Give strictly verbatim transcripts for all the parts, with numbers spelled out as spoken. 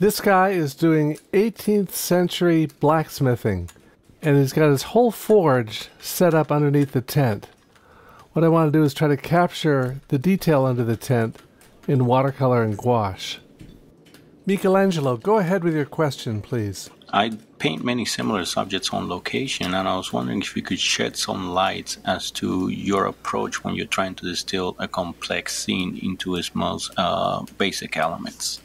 This guy is doing eighteenth century blacksmithing, and he's got his whole forge set up underneath the tent. What I want to do is try to capture the detail under the tent in watercolor and gouache. Michelangelo, go ahead with your question, please. I paint many similar subjects on location, and I was wondering if you could shed some light as to your approach when you're trying to distill a complex scene into its most uh, basic elements.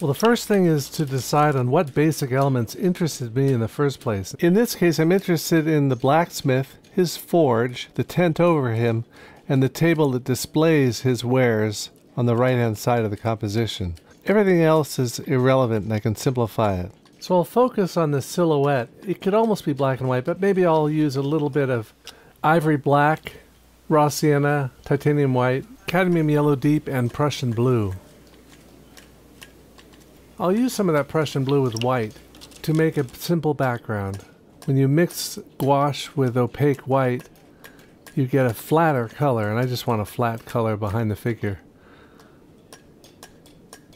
Well, the first thing is to decide on what basic elements interested me in the first place. In this case, I'm interested in the blacksmith, his forge, the tent over him, and the table that displays his wares on the right-hand side of the composition. Everything else is irrelevant, and I can simplify it. So I'll focus on the silhouette. It could almost be black and white, but maybe I'll use a little bit of ivory black, raw sienna, titanium white, cadmium yellow deep, and Prussian blue. I'll use some of that Prussian blue with white to make a simple background. When you mix gouache with opaque white, you get a flatter color, and I just want a flat color behind the figure.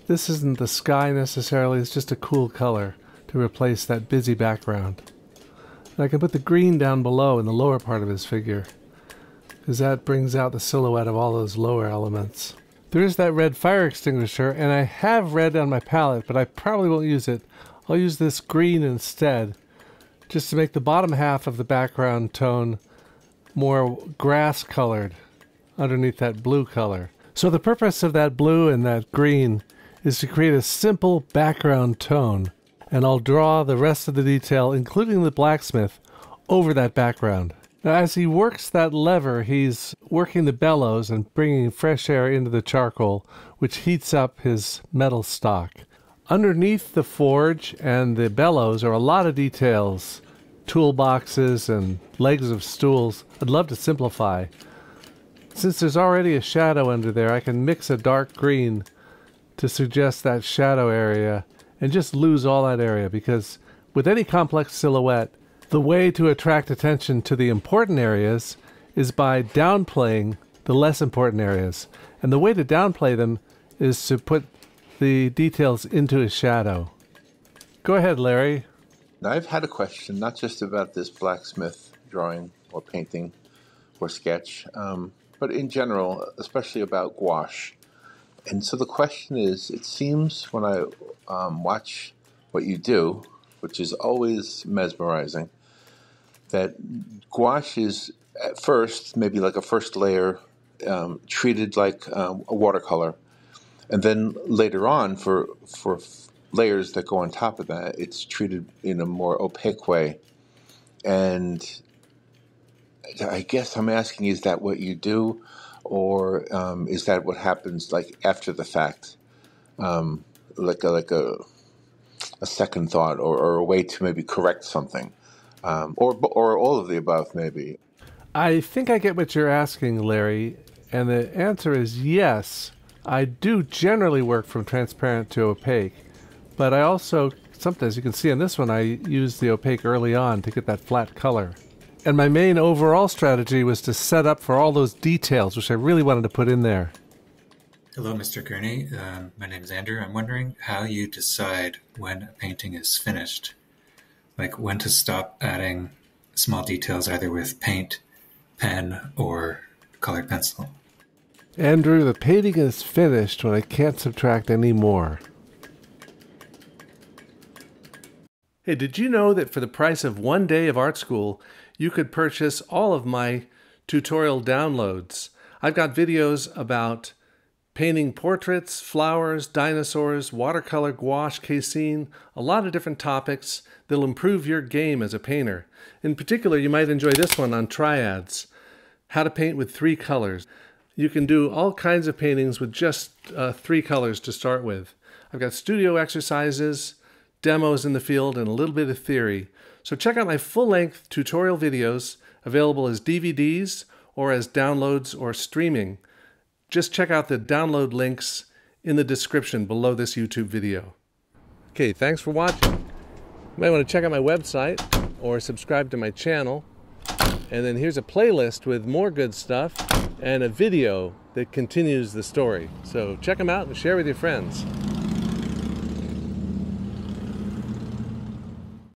This isn't the sky necessarily, it's just a cool color to replace that busy background. And I can put the green down below in the lower part of his figure, because that brings out the silhouette of all those lower elements. There is that red fire extinguisher, and I have red on my palette, but I probably won't use it. I'll use this green instead, just to make the bottom half of the background tone more grass-colored underneath that blue color. So the purpose of that blue and that green is to create a simple background tone, and I'll draw the rest of the detail, including the blacksmith, over that background. Now, as he works that lever, he's working the bellows and bringing fresh air into the charcoal, which heats up his metal stock. Underneath the forge and the bellows are a lot of details, toolboxes and legs of stools. I'd love to simplify. Since there's already a shadow under there, I can mix a dark green to suggest that shadow area and just lose all that area, because with any complex silhouette, the way to attract attention to the important areas is by downplaying the less important areas. And the way to downplay them is to put the details into a shadow. Go ahead, Larry. Now, I've had a question, not just about this blacksmith drawing or painting or sketch, um, but in general, especially about gouache. And so the question is, it seems when I um, watch what you do, which is always mesmerizing, that gouache is at first, maybe like a first layer, um, treated like um, a watercolor. And then later on, for, for layers that go on top of that, it's treated in a more opaque way. And I guess I'm asking, is that what you do? Or um, is that what happens, like, after the fact, um, like a, like a, a second thought, or, or a way to maybe correct something, um, or or all of the above, maybe? I think I get what you're asking, Larry, and the answer is yes. I do generally work from transparent to opaque, but I also sometimes, you can see in this one, I use the opaque early on to get that flat color. And my main overall strategy was to set up for all those details, which I really wanted to put in there. Hello, Mister Kearney. Uh, my name is Andrew. I'm wondering how you decide when a painting is finished, like when to stop adding small details, either with paint, pen, or colored pencil. Andrew, the painting is finished when I can't subtract any more. Hey, did you know that for the price of one day of art school, you could purchase all of my tutorial downloads? I've got videos about painting portraits, flowers, dinosaurs, watercolor, gouache, casein, a lot of different topics that'll improve your game as a painter. In particular, you might enjoy this one on triads, how to paint with three colors. You can do all kinds of paintings with just uh, three colors to start with. I've got studio exercises, demos in the field, and a little bit of theory. So check out my full-length tutorial videos available as D V Ds or as downloads or streaming. Just check out the download links in the description below this YouTube video. Okay, thanks for watching. You might want to check out my website or subscribe to my channel. And then here's a playlist with more good stuff and a video that continues the story. So check them out and share with your friends.